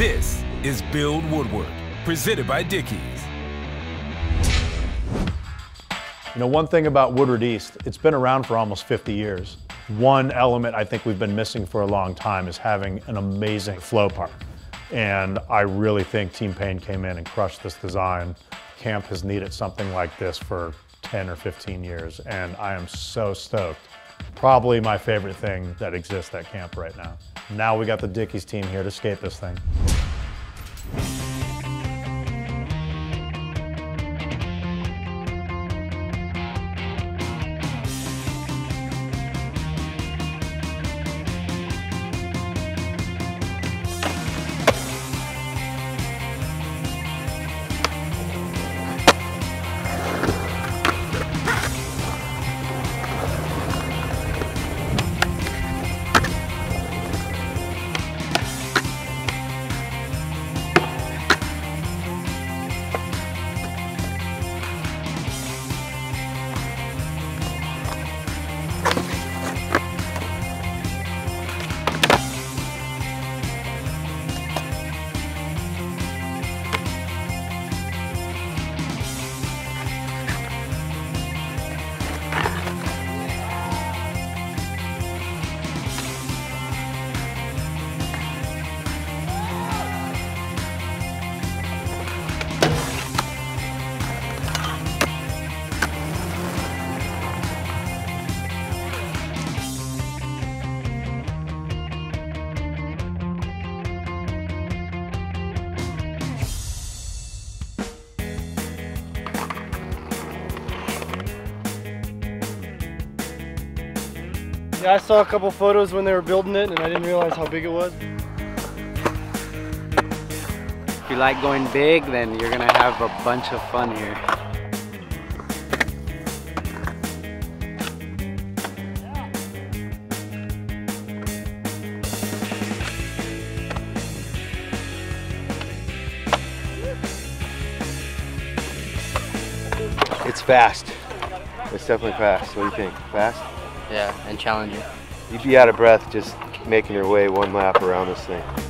This is Build Woodward, presented by Dickies. You know, one thing about Woodward East, it's been around for almost 50 years. One element I think we've been missing for a long time is having an amazing flow park. And I really think Team Pain came in and crushed this design. Camp has needed something like this for 10 or 15 years, and I am so stoked. Probably my favorite thing that exists at camp right now. Now we got the Dickies team here to skate this thing. Yeah, I saw a couple photos when they were building it and I didn't realize how big it was. If you like going big, then you're gonna have a bunch of fun here. It's fast. It's definitely fast. What do you think? Fast? Yeah, and challenging. You'd be out of breath just making your way one lap around this thing.